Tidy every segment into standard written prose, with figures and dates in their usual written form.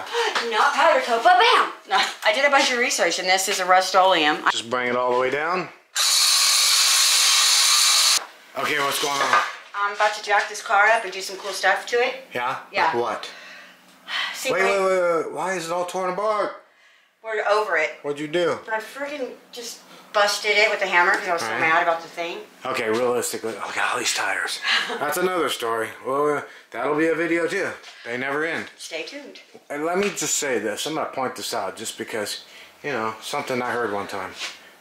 Not powder coat, but bam! No, I did a bunch of research, and this is a Rust-Oleum. Just bring it all the way down. Okay, what's going on? I'm about to jack this car up and do some cool stuff to it. Yeah? Yeah. Like what? See, wait. Why is it all torn apart? We're over it. What'd you do? But I freaking just busted it with a hammer because I was so mad about the thing. Okay, realistically, oh, God, all these tires. That's another story. Well, that'll be a video too. They never end. Stay tuned. And let me just say this. I'm going to point this out just because, you know, something I heard one time.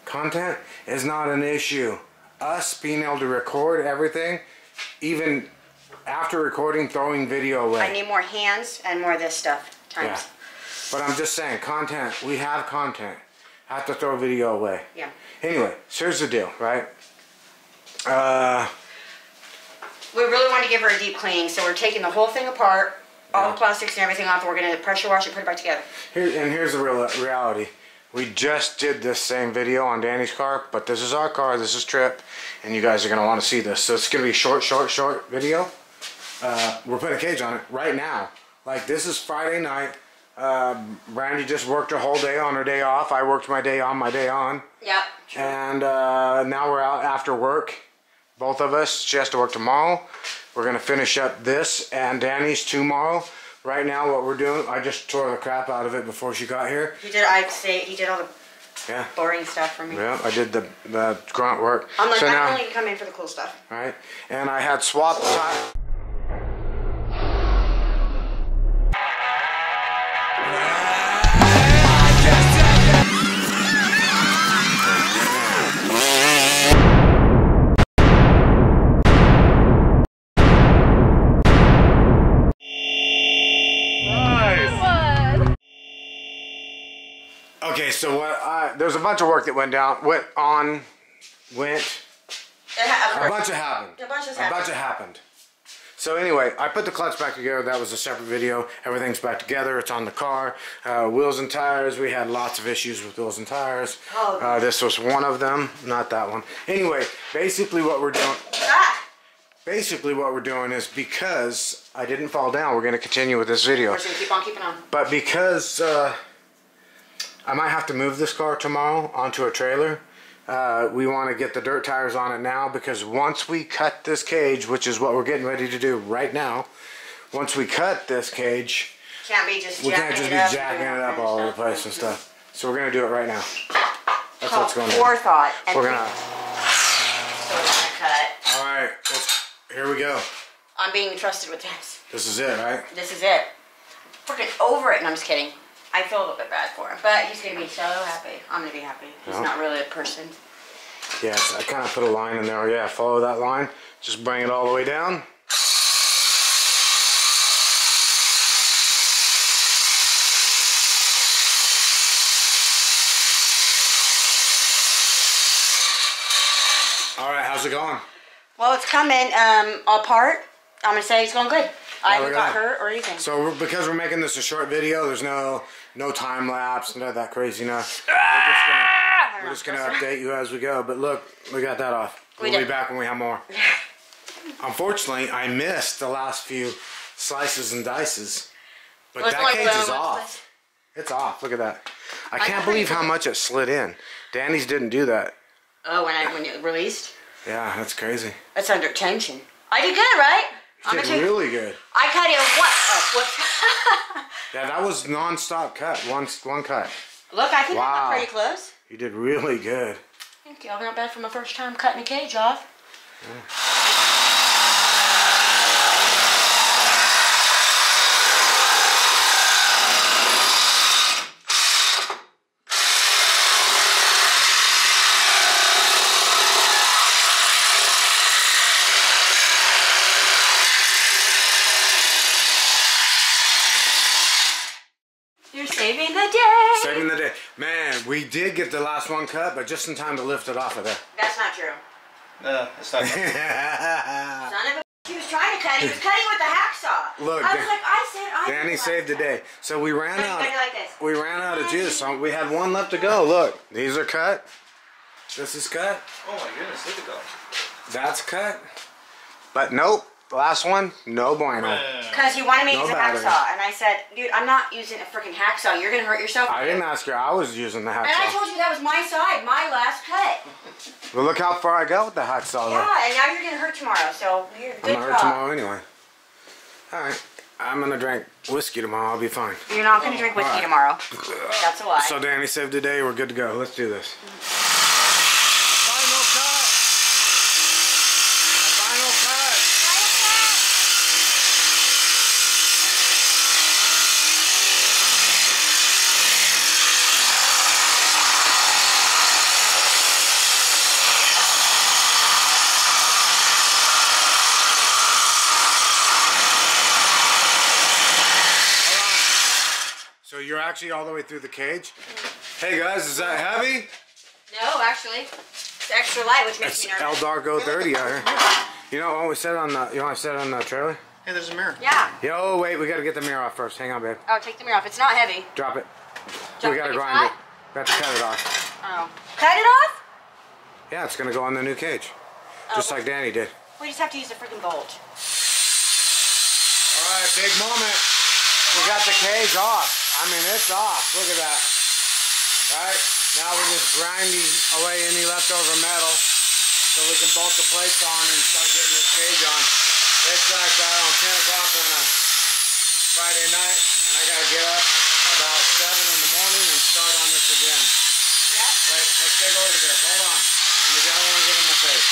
Content is not an issue. Us being able to record everything, even after recording, throwing video away. I need more hands and more of this stuff. Yeah. But I'm just saying, content, we have content. I have to throw video away. Yeah. Anyway, so here's the deal, right? We really want to give her a deep cleaning, so we're taking the whole thing apart, all the plastics and everything off, and we're going to pressure wash it, put it back together. Here's the reality. We just did this same video on Danny's car, but this is our car, this is Trip, and you guys are going to want to see this. So it's going to be a short video. We're putting a cage on it right now. Like, this is Friday night. Randy just worked her whole day on her day off. I worked my day on. Yeah. True. And now we're out after work. Both of us. She has to work tomorrow. We're going to finish up this and Danny's tomorrow. Right now what we're doing, I just tore the crap out of it before she got here. He did, I'd say, he did all the boring stuff for me. Yeah, I did the grunt work. I'm like, so I'm only come in for the cool stuff. Right. And I had swapped tires. Okay, so what there's a bunch of work that went on, a bunch happened. So anyway, I put the clutch back together. That was a separate video. Everything's back together. It's on the car. Wheels and tires. We had lots of issues with wheels and tires. Oh. This was one of them, not that one. Anyway, basically what we're doing. Basically what we're doing is, because I didn't fall down, we're going to continue with this video. We're just going to keep on keeping on. But because I might have to move this car tomorrow onto a trailer. We want to get the dirt tires on it now, because once we cut this cage, which is what we're getting ready to do right now, once we cut this cage, we can't just be jacking it up all over the place and stuff. So we're going to do it right now. That's what's going on. Forethought. We're going to. So it's going to cut. All right. Here we go. I'm being trusted with this. This is it, right? This is it. I'm freaking over it. No, I'm just kidding. I feel a little bit bad for him, but he's going to be so happy. I'm going to be happy. He's not really a person. Yeah, so I kind of put a line in there. Yeah, follow that line. Just bring it all the way down. All right, how's it going? Well, it's coming apart. I'm going to say it's going good. I haven't got hurt or anything. So because we're making this a short video, there's no time lapse, none of that craziness. We're just gonna update you as we go. But look, we got that off. We'll be back when we have more. Unfortunately, I missed the last few slices and dices, but that cage is off. It's off. Look at that. I can't believe how much it slid in. Danny's didn't do that. Oh, when it released? Yeah, that's crazy. That's under tension. I did good, right? You did really good. I cut it once. Yeah, that was non-stop cut. One cut. Look, I think I got pretty close. You did really good. Thank you. I'm not bad for my first time cutting a cage off. Man, we did get the last one cut, but just in time to lift it off of there. That's not true. No, that's not true. Son of a he was trying to cut. He was cutting with the hacksaw. Look, I was like, I said I Danny saved the day. So we ran out. Like this. We ran out of juice. So we had one left to go. Look, these are cut. This is cut. Oh my goodness, look at that. That's cut. But nope, The last one, no bueno. Because you wanted me to use a hacksaw, and I said, dude, I'm not using a freaking hacksaw. You're gonna hurt yourself. I didn't ask you. I was using the hacksaw. And I told you that was my side, my last cut. Well, look how far I got with the hacksaw. Yeah, though. And now you're gonna hurt tomorrow. So you're good. I'm gonna hurt tomorrow anyway. All right, I'm gonna drink whiskey tomorrow. I'll be fine. You're not gonna drink whiskey tomorrow. That's a lie. So Danny saved the day. We're good to go. Let's do this. You're actually all the way through the cage. Mm-hmm. Hey guys, is that heavy? No, actually, it's extra light, which makes me nervous. El Dargo 30 out here. You know what we said on the? You know what I said on the trailer? Hey, there's a mirror. Yeah. Yo, wait, we got to get the mirror off first. Hang on, babe. Oh, take the mirror off. It's not heavy. Drop it. We got to grind it. We have to cut it off. Oh, cut it off? Yeah, it's gonna go on the new cage, just like Danny did. We just have to use a freaking bolt. All right, big moment. We got the cage off. I mean, it's off. Look at that. Alright, now we're just grinding away any leftover metal so we can bolt the plates on and start getting this cage on. It's like around 10 o'clock on a Friday night, and I got to get up about 7 in the morning and start on this again. Yep. Wait, let's take a look at this. Hold on. And I don't want to get in my face.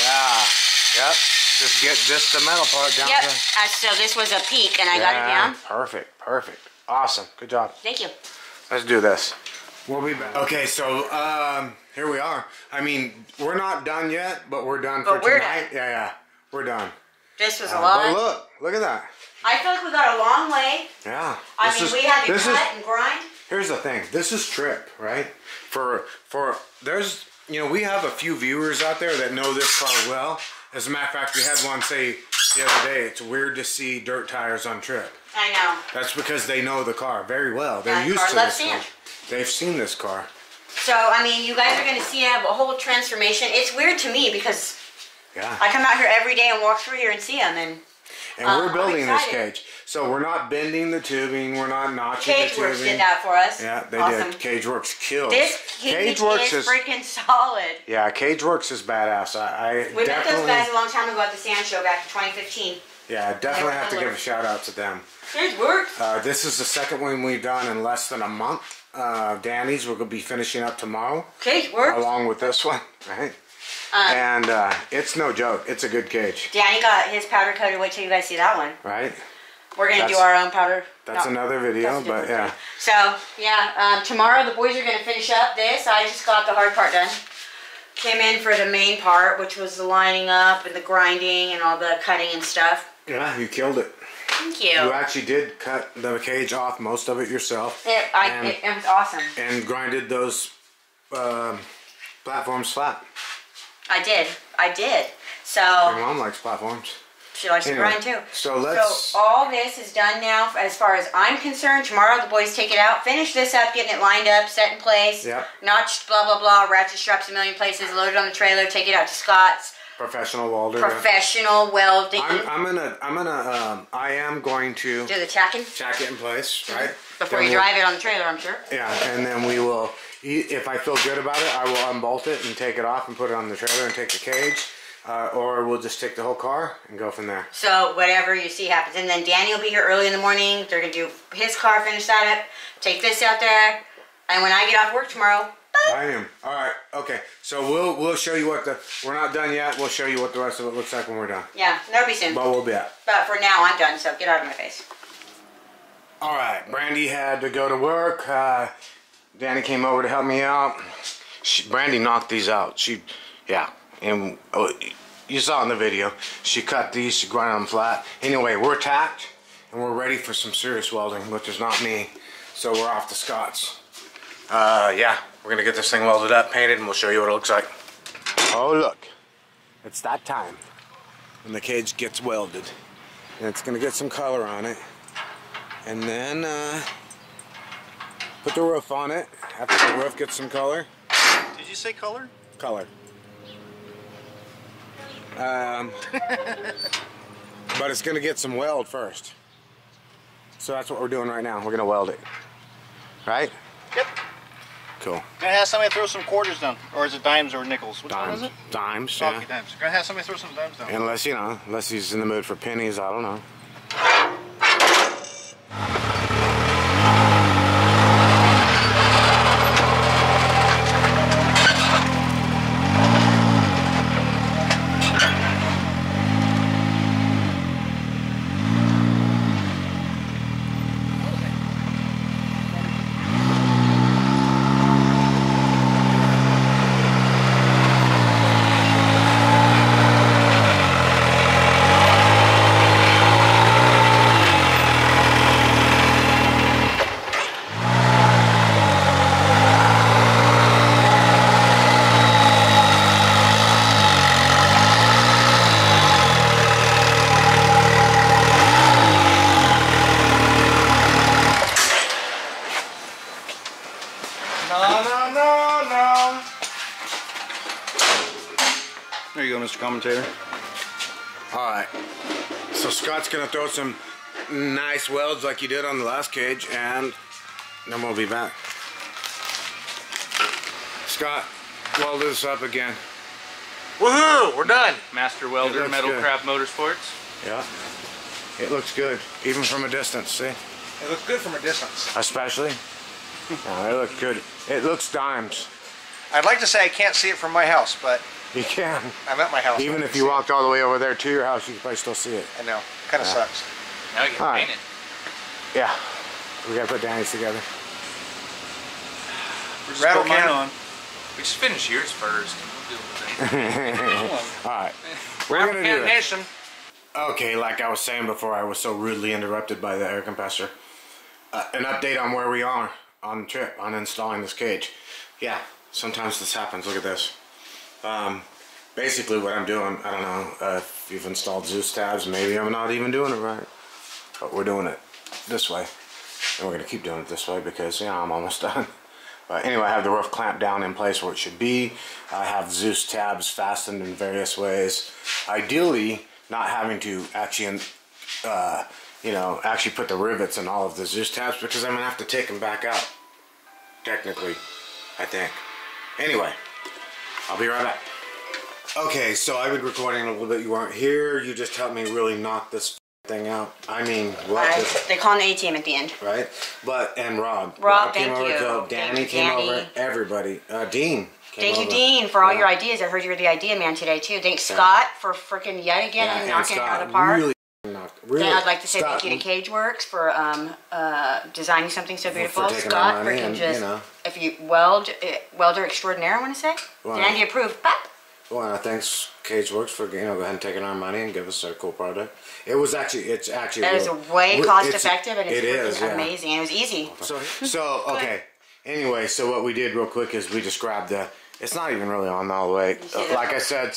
Yeah. Yep. Just get just the metal part down. Yep. So this was a peak, and I got it down. Perfect. Perfect. Awesome. Good job. Thank you. Let's do this. We'll be back. Okay, so here we are. I mean, we're not done yet, but we're done for tonight. Yeah, yeah. We're done. This was a lot. But look at that. I feel like we got a long way. Yeah. I mean, we had to cut and grind. Here's the thing. This is trip, right? For there's, you know, we have a few viewers out there that know this car well. As a matter of fact, we had one say the other day, it's weird to see dirt tires on trip. I know. That's because they know the car very well. They're used to this car. They've seen this car. So, I mean, you guys are going to see a whole transformation. It's weird to me because I come out here every day and walk through here and see them. And we're building this cage. So we're not bending the tubing. We're not notching the tubing. CageWRX did that for us. Yeah, they did. CageWRX killed. This CageWRX is freaking solid. Yeah, CageWRX is badass. We met those guys a long time ago at the Sand Show back in 2015. Yeah, I definitely have to give a shout out to them. CageWRX. This is the second one we've done in less than a month. Danny's, we're going to be finishing up tomorrow. CageWRX. Along with this one, right? And it's no joke. It's a good cage. Danny got his powder coated. Wait till you guys see that one. Right. We're going to do our own powder. That's another video, but yeah. So, yeah, tomorrow the boys are going to finish up this. I just got the hard part done. Came in for the main part, which was the lining up and the grinding and all the cutting and stuff. Yeah, you killed it. Thank you. You actually did cut the cage off, most of it yourself. It was awesome. And grinded those platforms flat. I did. So my mom likes platforms. She likes to grind too. So all this is done now, as far as I'm concerned. Tomorrow the boys take it out, finish this up, getting it lined up, set in place, notched, blah blah blah, ratchet straps a million places, loaded on the trailer, take it out to Scott's. Professional welder. Professional welding. I am going to do the tacking in place, right? Before you drive it on the trailer, I'm sure. Yeah, and then we will. If I feel good about it, I will unbolt it and take it off and put it on the trailer and take the cage. Or we'll just take the whole car and go from there. So whatever you see happens. And then Danny will be here early in the morning. They're going to do his car, finish that up, take this out there. And when I get off work tomorrow, I am. All right. Okay. So we'll show you what we're not done yet. We'll show you what the rest of it looks like when we're done. Yeah. That'll be soon. But we'll be out. But for now, I'm done. So get out of my face. All right. Brandy had to go to work. Danny came over to help me out. Brandy knocked these out. And you saw in the video. She cut these. She grinded them flat. Anyway, we're tacked and we're ready for some serious welding, which is not me. So we're off to Scott's. We're going to get this thing welded up, painted, and we'll show you what it looks like. Oh, look. It's that time when the cage gets welded. And it's going to get some color on it. And then put the roof on it. After the roof gets some color. Did you say color? Color. But it's gonna get some weld first. So that's what we're doing right now. We're gonna weld it. Right? Yep. Cool. Gonna have somebody throw some quarters down, or is it dimes or nickels? Which one is it? Dimes. Yeah. Okay, dimes. Gonna have somebody throw some dimes down. Unless, you know, unless he's in the mood for pennies, I don't know. There you go, Mr. Commentator. All right. So Scott's gonna throw some nice welds like you did on the last cage, and then we'll be back. Scott, weld this up again. Woohoo! We're done. Master welder, Metal Crab Motorsports. Yeah. It looks good, even from a distance. See? It looks good from a distance. Especially. Oh, it looks good. It looks dimes. I'd like to say I can't see it from my house, but. You can. I'm at my house. Even if you walked all the way over there to your house, you could probably still see it. I know. Kind of sucks. Now you can paint it. Yeah. We got to put Danny's together. Rattle can on. We just finished yours first. We'll do it. All right. We're going to do it. Okay, like I was saying before, I was so rudely interrupted by the air compressor. An update on where we are on the trip, on installing this cage. Yeah, sometimes this happens. Look at this. Basically what I'm doing, I don't know if you've installed Zeus tabs, maybe I'm not even doing it right, but we're doing it this way, and we're going to keep doing it this way because, you know, I'm almost done. But anyway, I have the roof clamped down in place where it should be. I have Zeus tabs fastened in various ways, ideally not having to actually, you know, actually put the rivets in all of the Zeus tabs, because I'm going to have to take them back out, technically, I think. Anyway. I'll be right back. Okay, so I've been recording a little bit. You weren't here. You just helped me really knock this thing out. I mean, what? They call an A team at the end. Right? But, and Rob. Rob came over. Danny came over. Everybody. Dean came over. Thank you, Dean, for all your ideas. I heard you were the idea man today, too. Thanks, Scott, for freaking yet again knocking it out of the park. Really knocked. Really. I'd like to say thank you to CageWRX for designing something so beautiful. For Scott, freaking just. You know. If you welder extraordinaire, I want to say. Well, Andy approved. Pop. Well, thanks CageWRX for, you know, go ahead and taking our money and give us a cool product. It was actually, it's actually. That is way cost effective, and it's amazing. It was easy. So okay. Anyway, so what we did real quick is we just grabbed the. It's not even really on all the way. Like I said,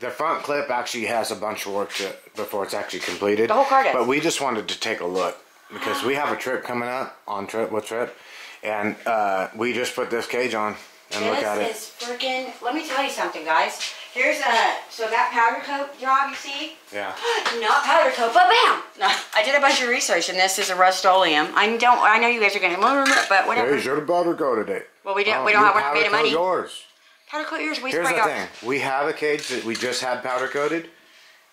the front clip actually has a bunch of work to before it's actually completed. The whole car does. But we just wanted to take a look because we have a trip coming up on trip. And we just put this cage on and look at it. This is freaking, let me tell you something, guys. Here's so that powder coat job you see? Yeah. Not powder coat, but bam! No, I did a bunch of research, and this is a Rust-Oleum. I know you guys are going to remember it, but whatever. Here's your powder coat today. Well, we don't have work to pay the money. Yours. Powder coat yours, we spray off. Here's the thing. We have a cage that we just had powder coated,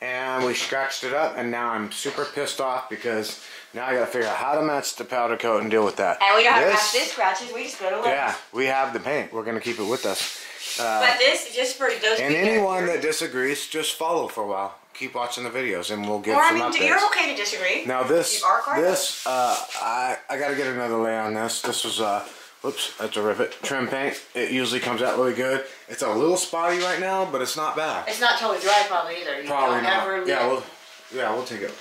and we scratched it up, and now I'm super pissed off because now I gotta figure out how to match the powder coat and deal with that. And we don't have to match these scratches, we just go to lens. Yeah, we have the paint. We're gonna keep it with us. But this, just for those and anyone that disagrees, just follow for a while. Keep watching the videos, and we'll get some updates. You're okay to disagree. Now this, I gotta get another lay on this. This was whoops, that's a rivet. Trim paint. It usually comes out really good. It's a little spotty right now, but it's not bad. It's not totally dry probably either. You probably not. We'll take it.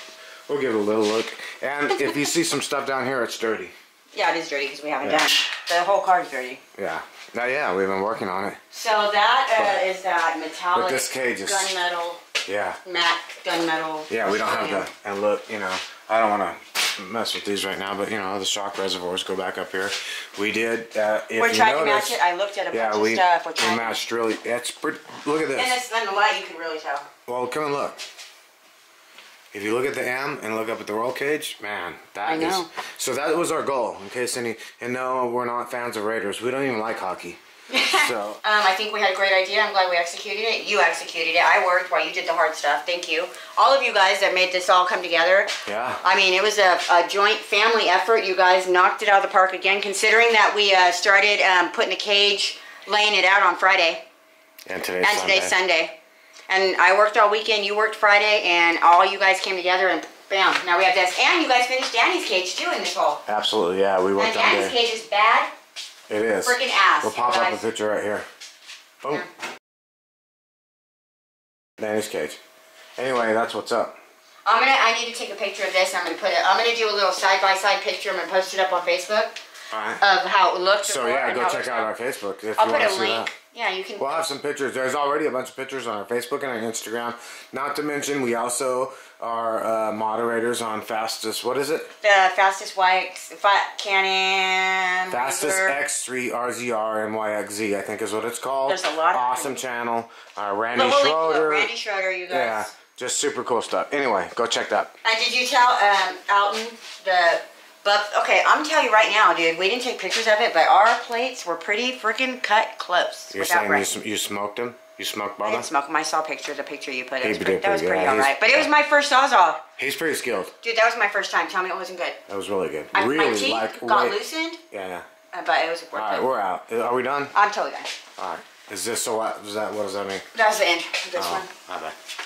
We'll give it a little look. And if you see some stuff down here, it's dirty. Yeah, it is dirty because we haven't done. The whole car is dirty. Yeah. Now, yeah, we've been working on it. So that is that metallic gunmetal. Yeah. Matte gunmetal. Yeah, we don't have that. And look, you know, I don't want to mess with these right now, but you know, the shock reservoirs go back up here. We did, if we're trying to match it. I looked at a bunch of stuff. We matched really, it's pretty, look at this. And it's in the light, you can really tell. Well, come and look. If you look at the M and look up at the roll cage, man, that is, so that was our goal, in case any, and no, we're not fans of Raiders. We don't even like hockey. So. I think we had a great idea. I'm glad we executed it. You executed it. I worked while you did the hard stuff. Thank you. All of you guys that made this all come together. Yeah. I mean, it was a joint family effort. You guys knocked it out of the park again, considering that we started putting the cage, laying it out on Friday. And today's Sunday. And today's Sunday. And I worked all weekend. You worked Friday. And all you guys came together and bam. Now we have this. And you guys finished Danny's cage, too, in this hole. Absolutely, yeah. We worked all day. Danny's cage is bad. It is. Freaking ass. We'll pop up a picture right here. Boom. Danny's cage. Anyway, that's what's up. I need to take a picture of this. And I'm gonna put it. I'm gonna do a little side by side picture. I'm gonna post it up on Facebook. All right. Of how it looks. So yeah, go check out our Facebook. If I'll put a link. Yeah, you can. We'll have some pictures. There's already a bunch of pictures on our Facebook and our Instagram. Not to mention, we also are moderators on Fastest. What is it? The Fastest YX Canon. Fastest X3 RZR and YXZ, I think is what it's called. There's a lot. Awesome channel. Randy Schroeder. Randy Schroeder, you guys. Yeah, just super cool stuff. Anyway, go check that. And did you tell Alton the? But, okay, I'm telling you right now, dude, we didn't take pictures of it, but our plates were pretty freaking cut close. You're saying you smoked them? You smoked by them? I didn't smoke them. I saw pictures, the picture you put. That was pretty all right. But it was my first Sawzall. He's pretty skilled. Dude, that was my first time. Tell me it wasn't good. That was really good. My teeth got loosened. Yeah. But it was worth it. All right, we're out. Are we done? I'm totally done. All right. Is this what does that mean? That was the end of this one. Bye-bye.